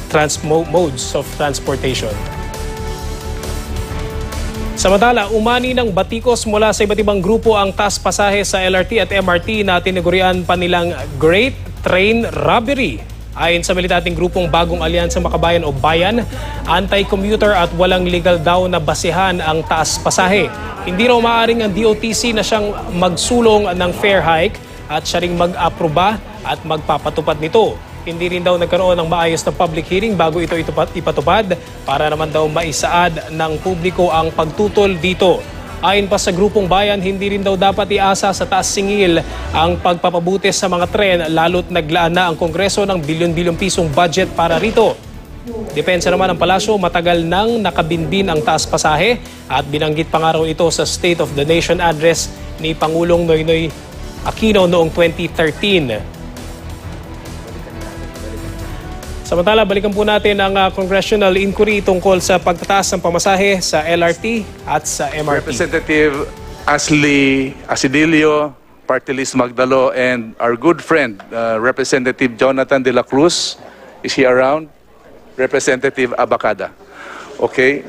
trans modes of transportation. Samantala, umani ng batikos mula sa iba't ibang grupo ang taas pasahe sa L R T at M R T na tinagurian pa nilang Great Train Robbery. Ayon sa militanteng grupong Bagong Alyansang Makabayan o Bayan, anti-commuter at walang legal daw na basehan ang taas pasahe. Hindi raw maaaring ang D O T C na siyang magsulong ng fare hike at siya ring mag-aproba at magpapatupad nito. Hindi rin daw nagkaroon ng maayos na public hearing bago ito ipatupad para naman daw maisaad ng publiko ang pagtutol dito. Ayon pa sa grupong Bayan, hindi rin daw dapat iasa sa taas singil ang pagpapabuti sa mga tren lalo't naglaan na ang Kongreso ng bilyon-bilyong pisong budget para rito. Depensa naman ng palasyo, matagal nang nakabinbin ang taas pasahe at binanggit pa nga raw ito sa State of the Nation Address ni Pangulong Noynoy Aquino noong twenty thirteen. Samantala, balikan po natin ang uh, congressional inquiry tungkol sa pagtataas ng pamasahe sa L R T at sa M R T. Representative Ashley Asidilio, Party List Magdalo, and our good friend, uh, Representative Jonathan De La Cruz. Is he around? Representative Abacada. Okay.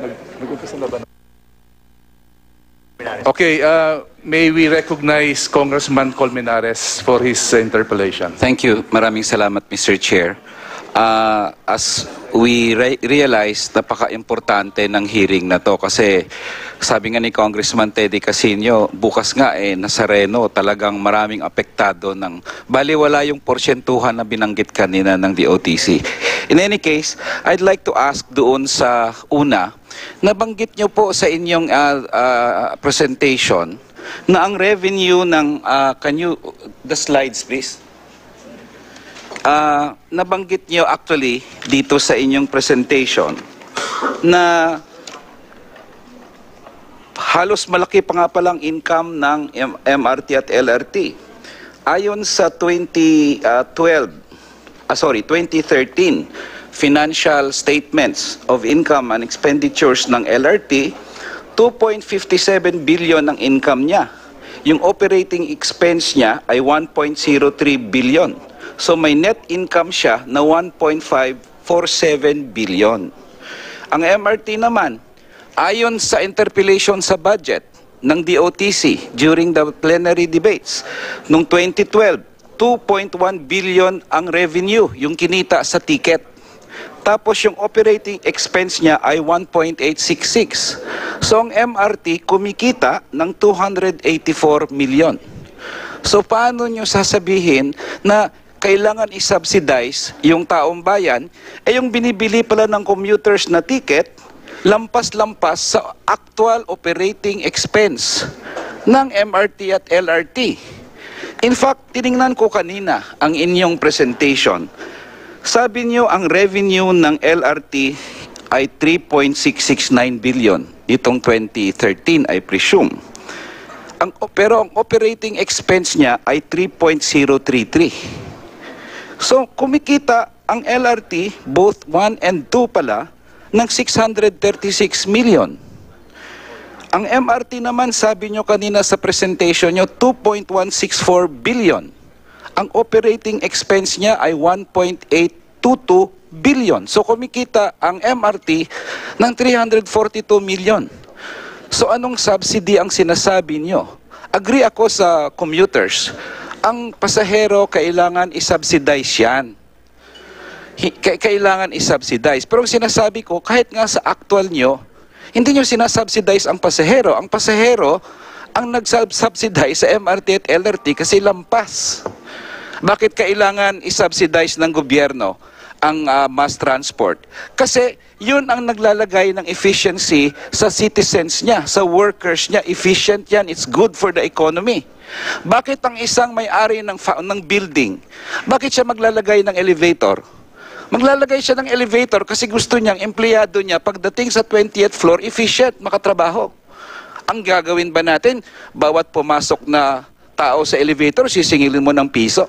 Okay, uh, may we recognize Congressman Colmenares for his uh, interpellation. Thank you. Maraming salamat, Mister Chair. Uh, as we re realize, napaka-importante ng hearing na to kasi sabi nga ni Congressman Teddy Casino, bukas nga eh, nasa Reno, talagang maraming apektado ng baliwala yung porsyentuhan na binanggit kanina ng D O T C. In any case, I'd like to ask doon sa una, nabanggit nyo po sa inyong uh, uh, presentation na ang revenue ng, uh, can you, the slides please? Uh, nabanggit niyo actually dito sa inyong presentation na halos malaki pa nga palang income ng M R T at L R T. Ayon sa twenty twelve, uh, sorry, twenty thirteen financial statements of income and expenditures ng L R T, two point five seven billion ang income niya. Yung operating expense niya ay one point zero three billion. So may net income siya na one point five four seven billion. Ang M R T naman, ayon sa interpellation sa budget ng D O T C during the plenary debates, noong twenty twelve, two point one billion ang revenue, yung kinita sa ticket. Tapos yung operating expense niya ay one point eight six six. So ang M R T kumikita ng two hundred eighty-four million. So paano nyo sasabihin na kailangan i-subsidize yung taong bayan, eh yung binibili pala ng commuters na ticket, lampas-lampas sa actual operating expense ng M R T at L R T. In fact, tiningnan ko kanina ang inyong presentation. Sabi niyo ang revenue ng L R T ay three point six six nine billion. Itong twenty thirteen, I presume. Ang, pero ang operating expense niya ay three point zero three three. So, kumikita ang L R T, both one and two pala, ng six hundred thirty-six million. Ang M R T naman, sabi nyo kanina sa presentation nyo, two point one six four billion. Ang operating expense niya ay one point eight two two billion. So, kumikita ang M R T ng three hundred forty-two million. So, anong subsidy ang sinasabi nyo? Agree ako sa commuters. Ang pasahero, kailangan i-subsidize yan. Kailangan i-subsidize. Pero sinasabi ko, kahit nga sa actual nyo, hindi nyo sinasubsidize ang pasahero. Ang pasahero, ang nagsubsidize sa M R T at L R T kasi lampas. Bakit kailangan i-subsidize ng gobyerno ang uh, mass transport? Kasi yun ang naglalagay ng efficiency sa citizens niya, sa workers niya. Efficient yan, it's good for the economy. Bakit ang isang may-ari ng, ng building, bakit siya maglalagay ng elevator? Maglalagay siya ng elevator kasi gusto niyang empleyado niya pagdating sa twentieth floor, efficient, makatrabaho. Ang gagawin ba natin, bawat pumasok na tao sa elevator, sisingilin mo ng piso?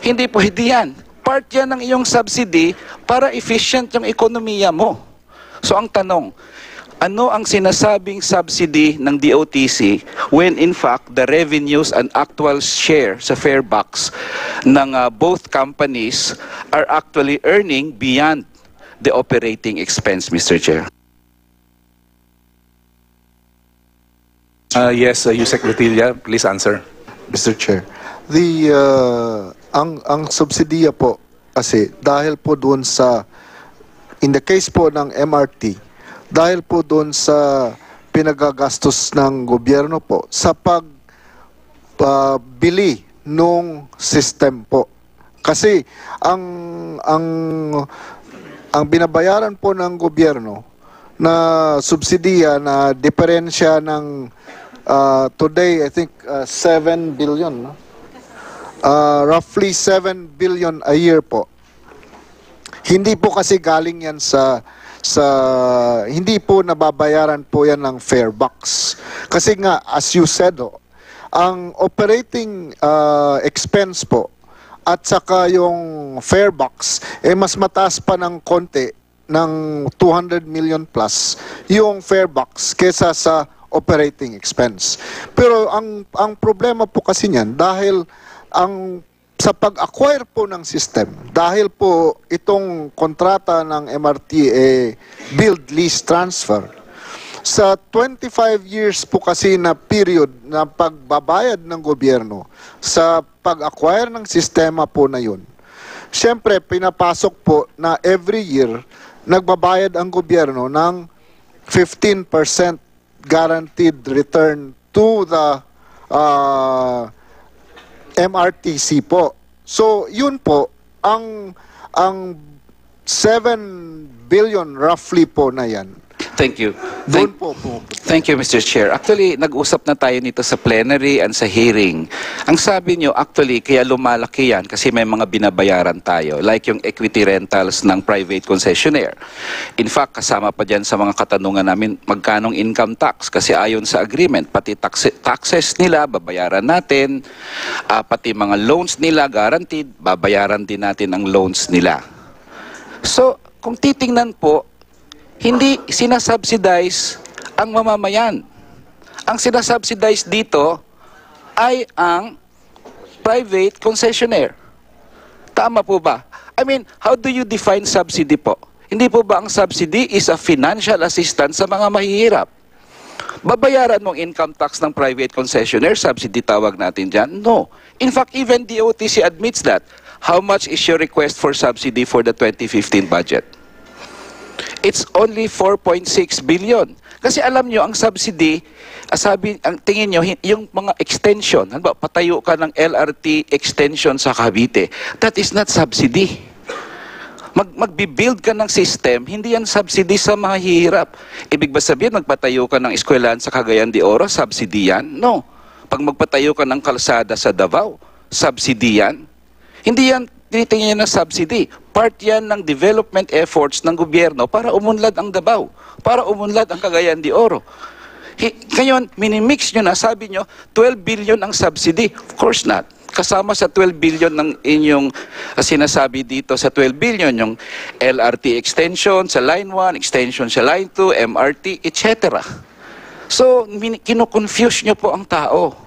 Hindi pwede yan. Part yan ng iyong subsidy para efficient yung ekonomiya mo. So ang tanong, ano ang sinasabing subsidy ng D O T C when in fact the revenues and actual share sa fare box ng uh, both companies are actually earning beyond the operating expense, Mister Chair? Uh, yes, uh, Usec Lotilla, please answer. Mister Chair, the... Uh... Ang, ang subsidiya po kasi dahil po doon sa, in the case po ng M R T, dahil po doon sa pinagagastos ng gobyerno po sa pagbili uh, nung system po. Kasi ang, ang, ang binabayaran po ng gobyerno na subsidiya na diferensya ng uh, today, I think uh, seven billion, no? Uh, roughly seven billion a year po. Hindi po kasi galing yan sa, sa hindi po nababayaran po yan ng fare box. Kasi nga, as you said, oh, ang operating uh, expense po at saka yung fare box, eh mas mataas pa ng konti ng two hundred million plus yung fare box kesa sa operating expense. Pero ang, ang problema po kasi niyan, dahil ang sa pag-acquire po ng system, dahil po itong kontrata ng M R T eh, build lease transfer, sa twenty-five years po kasi na period na pagbabayad ng gobyerno sa pag-acquire ng sistema po na yun, siyempre pinapasok po na every year nagbabayad ang gobyerno ng fifteen percent guaranteed return to the uh, M R T C po. So, yun po, ang, ang seven billion roughly po na yan. Thank you. Thank, po po. Thank you, Mister Chair. Actually, nag-usap na tayo nito sa plenary and sa hearing. Ang sabi nyo, actually, kaya lumalaki yan kasi may mga binabayaran tayo, like yung equity rentals ng private concessionaire. In fact, kasama pa dyan sa mga katanungan namin, magkanong income tax? Kasi ayon sa agreement, pati tax taxes nila, babayaran natin, uh, pati mga loans nila, guaranteed, babayaran din natin ang loans nila. So, kung titingnan po, hindi sinasubsidize ang mamamayan. Ang sinasubsidize dito ay ang private concessionaire. Tama po ba? I mean, how do you define subsidy po? Hindi po ba ang subsidy is a financial assistance sa mga mahihirap? Babayaran mong income tax ng private concessionaire, subsidy tawag natin dyan? No. In fact, even D O T C admits that. How much is your request for subsidy for the twenty fifteen budget? It's only four point six billion. Kasi alam nyo, ang subsidy, sabi, ang tingin nyo, yung mga extension, halimbawa, patayo ka ng L R T extension sa Cavite, that is not subsidy. Mag, magbibuild ka ng system, hindi yan subsidy sa mga hihirap. Ibig ba sabihin, magpatayo ka ng eskwelahan sa Cagayan de Oro, subsidy yan? No. Pag magpatayo ka ng kalsada sa Davao, subsidy yan? Hindi yan tinitingin na subsidy. Part yan ng development efforts ng gobyerno para umunlad ang Davao, para umunlad ang Cagayan de Oro. Ngayon, minimix nyo na, sabi nyo, twelve billion ang subsidy. Of course not. Kasama sa twelve billion ng inyong uh, sinasabi dito, sa twelve billion, yung L R T extension sa Line one, extension sa Line two, M R T, et cetera. So, kino-confuse nyo po ang tao.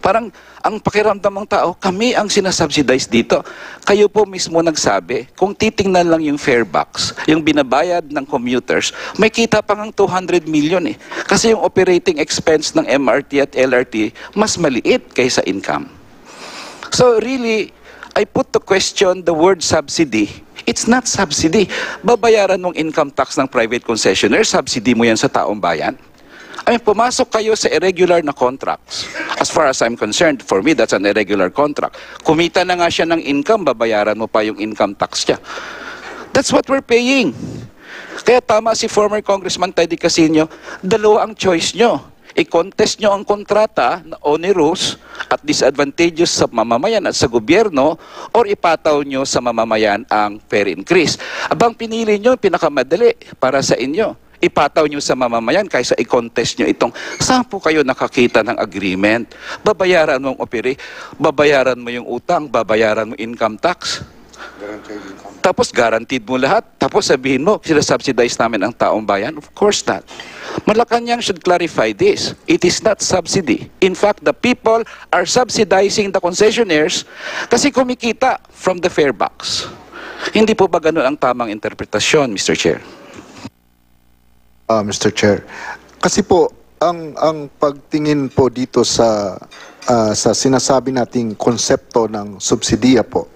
Parang, ang pakiramdam ng tao, kami ang sinasubsidize dito. Kayo po mismo nagsabi, kung titingnan lang yung fare box, yung binabayad ng commuters, may kita pang ang two hundred million eh. Kasi yung operating expense ng M R T at L R T, mas maliit kaysa income. So really, I put to question the word subsidy. It's not subsidy. Babayaran ng income tax ng private concessionaire, subsidy mo yan sa taong bayan. I mean, pumasok kayo sa irregular na contracts. As far as I'm concerned, for me, that's an irregular contract. Kumita na nga siya ng income, babayaran mo pa yung income tax niya. That's what we're paying. Kaya tama si former Congressman Teddy Casino, dalawa ang choice nyo. I-contest nyo ang kontrata na onerous at disadvantageous sa mamamayan at sa gobyerno, or ipataw nyo sa mamamayan ang fair increase. Abang pinili nyo, pinakamadali para sa inyo. Ipataw nyo sa mamamayan kaysa i-contest nyo itong saan po kayo nakakita ng agreement. Babayaran mo ang opere, babayaran mo yung utang, babayaran mo income tax. Tapos guaranteed mo lahat. Tapos sabihin mo, sinasubsidize namin ang taong bayan. Of course not. Malacanang should clarify this. It is not subsidy. In fact, the people are subsidizing the concessionaires kasi kumikita from the fare box. Hindi po ba ganun ang tamang interpretasyon, Mister Chair? Uh, Mister Chair, kasi po, ang, ang pagtingin po dito sa, uh, sa sinasabi nating konsepto ng subsidiya po,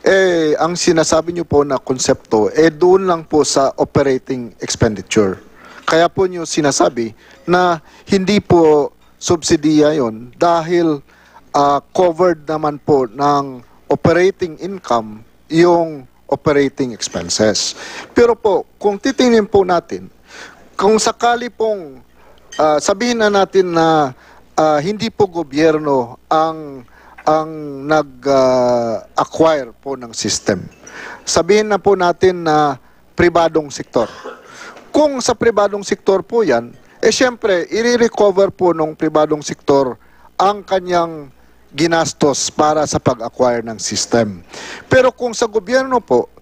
eh, ang sinasabi nyo po na konsepto, eh doon lang po sa operating expenditure. Kaya po nyo sinasabi na hindi po subsidiya yon dahil uh, covered naman po ng operating income yung operating expenses. Pero po, kung titingin po natin, kung sakali pong uh, sabihin na natin na uh, hindi po gobyerno ang ang nag-acquire uh, po ng system. Sabihin na po natin na uh, pribadong sektor. Kung sa pribadong sektor po yan, eh syempre, i-recover po ng pribadong sektor ang kanyang ginastos para sa pag-acquire ng system. Pero kung sa gobyerno po,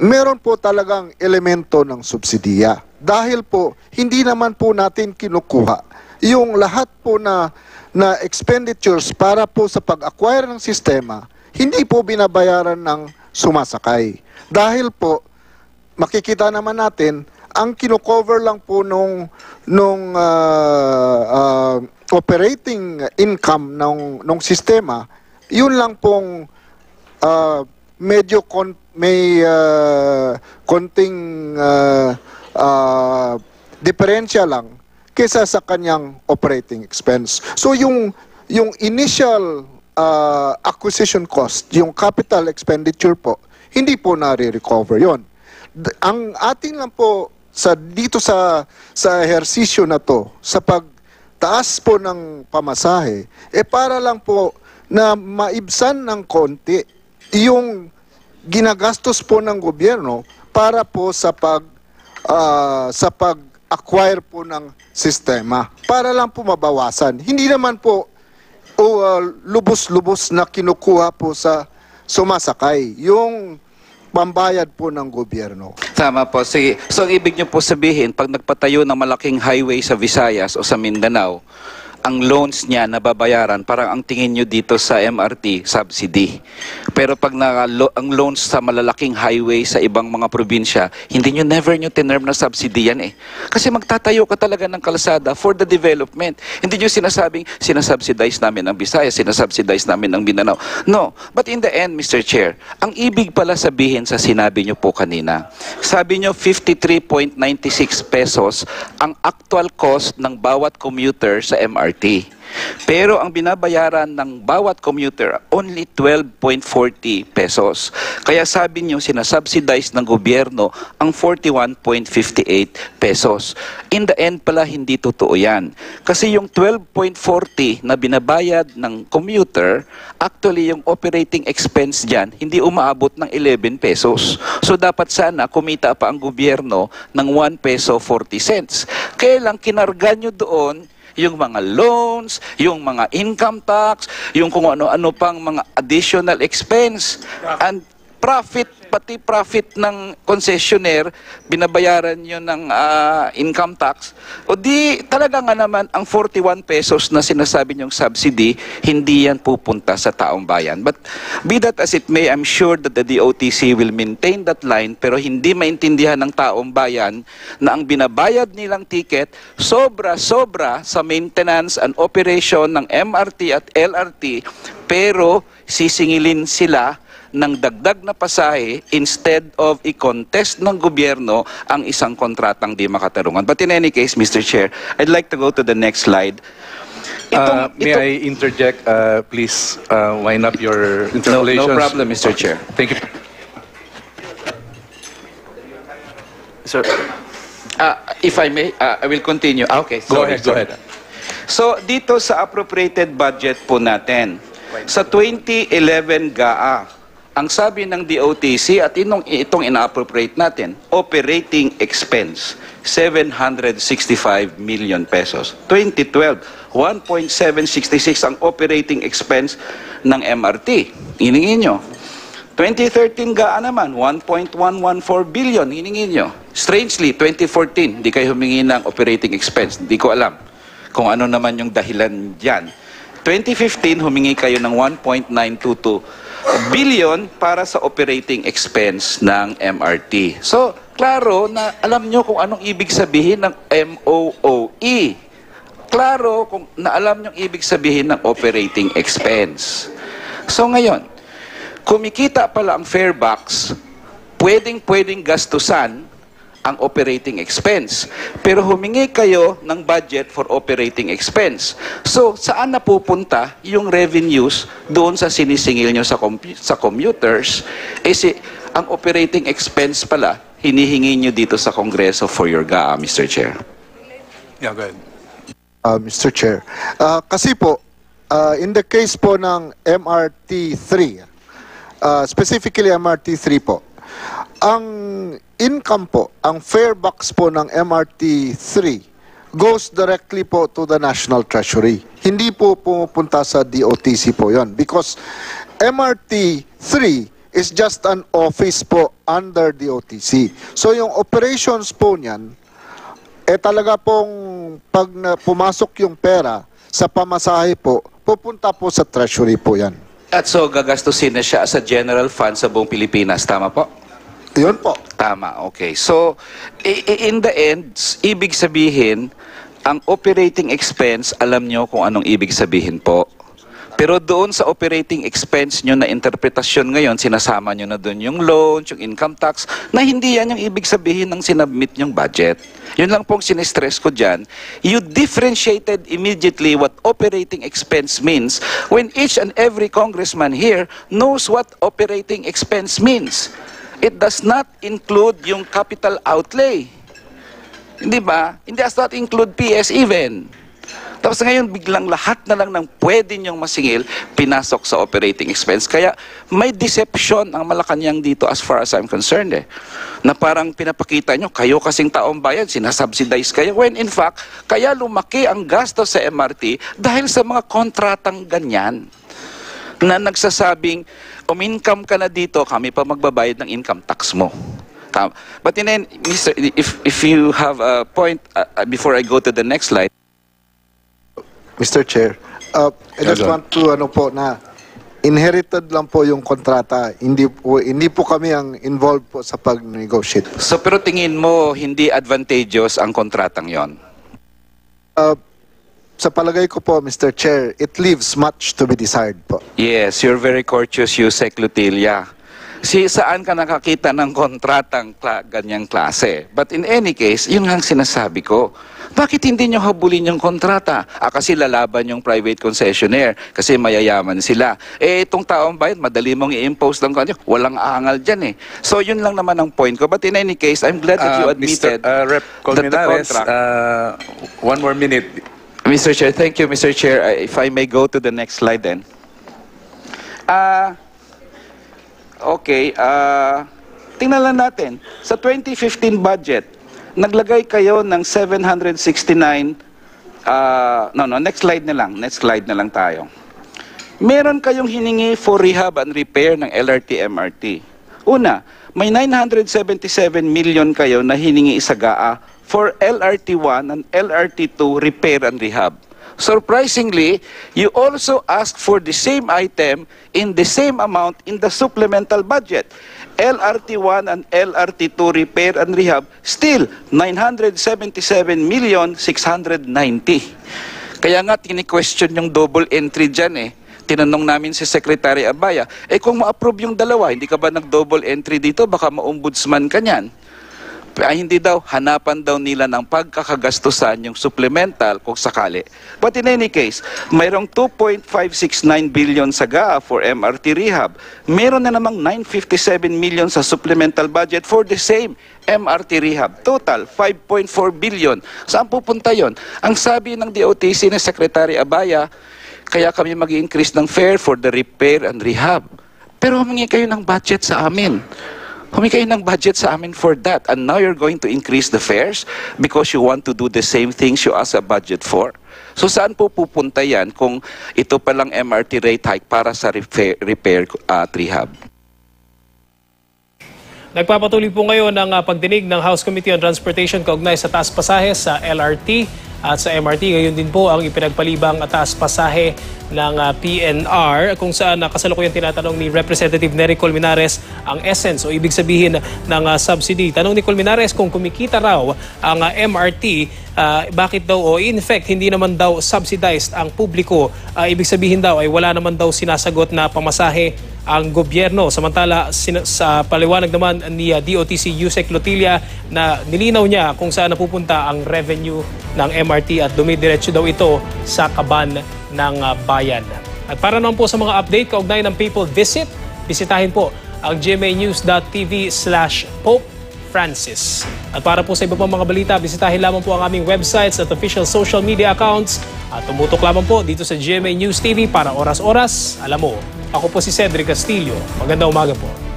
meron po talagang elemento ng subsidiya. Dahil po, hindi naman po natin kinukuha yung lahat po na na expenditures para po sa pag-acquire ng sistema, hindi po binabayaran ng sumasakay. Dahil po, makikita naman natin, ang kino-cover lang po nung, nung uh, uh, operating income ng nung sistema, yun lang pong uh, medyo kon, may uh, konting uh, uh, diferensya lang kesa sa kanyang operating expense. So yung, yung initial uh, acquisition cost, yung capital expenditure po, hindi po nare-recover yon. Ang ating lang po sa, dito sa, sa ehersisyo na to, sa pagtaas po ng pamasahe, eh para lang po na maibsan ng konti yung ginagastos po ng gobyerno para po sa pag uh, sa pag acquire po ng sistema para lang po mabawasan. Hindi naman po lubos-lubos uh, na kinukuha po sa sumasakay yung pambayad po ng gobyerno. Tama po. Sige. So ang ibig nyo po sabihin, pag nagpatayo ng malaking highway sa Visayas o sa Mindanao, ang loans niya na babayaran, parang ang tingin nyo dito sa M R T, subsidy. Pero pag na, lo, ang loans sa malalaking highway sa ibang mga probinsya, hindi nyo never nyo tinerm na subsidy yan eh. Kasi magtatayo ka talaga ng kalsada for the development. Hindi nyo sinasabing, sinasubsidize namin ang Visayas, sinasubsidize namin ang Mindanao. No, but in the end, Mister Chair, ang ibig pala sabihin sa sinabi nyo po kanina, sabi nyo fifty-three point nine six pesos ang actual cost ng bawat commuter sa M R T. Pero ang binabayaran ng bawat commuter, only twelve point four zero pesos. Kaya sabi niyo, sinasubsidize ng gobyerno ang forty-one point five eight pesos. In the end pala, hindi totoo yan. Kasi yung twelve point four zero na binabayad ng commuter, actually yung operating expense dyan, hindi umaabot ng eleven pesos. So dapat sana kumita pa ang gobyerno ng one peso forty cents. Kaya lang kinarga nyo doon yung mga loans, yung mga income tax, yung kung ano-ano pang mga additional expense and profit, pati profit ng concessionaire, binabayaran nyo ng uh, income tax. O di talaga nga naman ang forty-one pesos na sinasabi nyong subsidy, hindi yan pupunta sa taong bayan. But be that as it may, I'm sure that the D O T C will maintain that line, pero hindi maintindihan ng taong bayan na ang binabayad nilang ticket sobra-sobra sa maintenance and operation ng M R T at L R T, pero sisingilin sila ng dagdag na pasahe instead of i-contest ng gobyerno ang isang kontratang di makatarungan. But in any case, Mister Chair, I'd like to go to the next slide. Itong, uh, may itong... I interject, uh, please uh, wind up your interpolations. No, no problem, Mister Chair. Thank you. sir. Uh, if I may, uh, I will continue. Ah, okay, go sorry, ahead, sorry. go ahead. So, dito sa appropriated budget po natin, sa twenty eleven G A A, ang sabi ng D O T C at inong, itong ina-appropriate natin, operating expense, seven hundred sixty-five million pesos. twenty twelve, one point seven six six ang operating expense ng M R T. Hiningin nyo. twenty thirteen G A A naman, one point one one four billion. Hiningin nyo. Strangely, twenty fourteen, di kayo humingi ng operating expense. Hindi ko alam kung ano naman yung dahilan dyan. twenty fifteen, humingi kayo ng one point nine two two billion para sa operating expense ng M R T. So, klaro na alam nyo kung anong ibig sabihin ng M O O E. Klaro kung na alam nyo ibig sabihin ng operating expense. So, ngayon, kumikita pala ang farebox, pwedeng-pwedeng gastusan ang operating expense. Pero humingi kayo ng budget for operating expense. So, saan napupunta yung revenues doon sa sinisingil nyo sa, sa commuters? Eh, si, ang operating expense pala, hinihingi nyo dito sa Kongreso for your G A A, Mister Chair. Yeah, go ahead. Uh, Mister Chair, uh, kasi po, uh, in the case po ng M R T three, uh, specifically M R T three po, ang income po, ang farebox po ng M R T three goes directly po to the National Treasury. Hindi po pumupunta sa D O T C po yon because M R T three is just an office po under D O T C. So yung operations po niyan, eh talaga pong pag pumasok yung pera sa pamasahe po, pupunta po sa Treasury po yan. At so gagastusin na siya sa general fund sa buong Pilipinas, tama po? Yun po. Tama, okay. So, in the end, ibig sabihin, ang operating expense, alam nyo kung anong ibig sabihin po. Pero doon sa operating expense nyo na interpretasyon ngayon, sinasama nyo na doon yung loans, yung income tax, na hindi yan yung ibig sabihin ng sinabmit nyong budget. Yun lang pong sinistress ko dyan. You differentiated immediately what operating expense means when each and every congressman here knows what operating expense means. It does not include yung capital outlay. Hindi ba? It does not include P S even. Tapos ngayon, biglang lahat na lang ng pwede niyong masingil, pinasok sa operating expense. Kaya may deception ang Malacanang dito as far as I'm concerned. Eh. Na parang pinapakita nyo, kayo kasing taong bayan, sinasubsidize kayo. When in fact, kaya lumaki ang gasto sa M R T dahil sa mga kontratang ganyan. Na nagsasabing, um-income ka na dito, kami pa magbabayad ng income tax mo. Tama. But in end, Mister, if, if you have a point, uh, before I go to the next slide. Mister Chair, uh, I just want to, ano po, na inherited lang po yung kontrata. Hindi po, hindi po kami ang involved po sa pag-negotiate. So, pero tingin mo, hindi advantageous ang kontratang yon? Uh, Sa palagay ko po, Mister Chair, it leaves much to be desired po. Yes, you're very courteous, Usec Lotilla. Si saan ka nakakita ng kontratang kla ganyang klase? But in any case, yun ang sinasabi ko. Bakit hindi nyo habulin yung kontrata? Ah, kasi lalaban yung private concessionaire, kasi mayayaman sila. Eh, itong taong bayan, madali mong i-impose lang kanyo. Walang aangal dyan eh. So, yun lang naman ang point ko. But in any case, I'm glad that uh, you admitted Mister Uh, Rep Colmenares, that the contract... Uh, one more minute. Mister Chair, thank you, Mister Chair. Uh, if I may go to the next slide then. Uh, okay, uh, tingnan lang natin. Sa twenty fifteen budget, naglagay kayo ng seven hundred sixty-nine... Uh, no, no, next slide na lang. Next slide na lang tayo. Meron kayong hiningi for rehab and repair ng L R T M R T. Una, may nine hundred seventy-seven million kayo na hiningi sa G A A for L R T one and L R T two repair and rehab. Surprisingly, you also asked for the same item in the same amount in the supplemental budget. L R T one and L R T two repair and rehab, still nine hundred seventy-seven million six hundred ninety. Kaya nga tini-question yung double entry dyan eh. Tinanong namin si Secretary Abaya, eh kung ma-approve yung dalawa, hindi ka ba nag-double entry dito? Baka ma-ombudsman ka niyan. ay hindi daw, hanapan daw nila ng pagkakagastusan yung supplemental kung sakali. But in any case, mayroong two point five six nine billion sa G A A for M R T rehab. Meron na namang nine hundred fifty-seven million sa supplemental budget for the same M R T rehab. Total, five point four billion. Saan pupunta yon? Ang sabi ng D O T C ni Secretary Abaya, kaya kami mag-increase ng fare for the repair and rehab. Pero humingi kayo ng budget sa amin. Humingi kayo ng budget sa amin for that. And now you're going to increase the fares because you want to do the same things you asked a budget for. So saan po pupunta yan kung ito palang M R T rate hike para sa repair at rehab? Nagpapatuloy po ngayon ang pagdinig ng House Committee on Transportation kaugnay sa taas pasahe sa L R T at sa M R T. Ngayon din po ang ipinagpalibang taas pasahe ng P N R kung saan kasalukuyang tinatanong ni Representative Nery Colmenares ang essence o ibig sabihin ng subsidy. Tanong ni Colmenares kung kumikita raw ang M R T, uh, bakit daw o in fact hindi naman daw subsidized ang publiko. Uh, ibig sabihin daw ay wala naman daw sinasagot na pamasahe ang gobyerno. Samantala, sa paliwanag naman ni D O T C Usec Lotilla na nilinaw niya kung saan napupunta ang revenue ng M R T at dumidiretso daw ito sa kaban ng bayan. At para naman po sa mga update kaugnay ng People Visit, bisitahin po ang G M A news dot T V slash Pope Francis. At para po sa iba pang mga balita, bisitahin lamang po ang aming websites at official social media accounts at tumutok lamang po dito sa G M A News T V para oras-oras, alam mo. Ako po si Cedric Castillo. Magandang umaga po.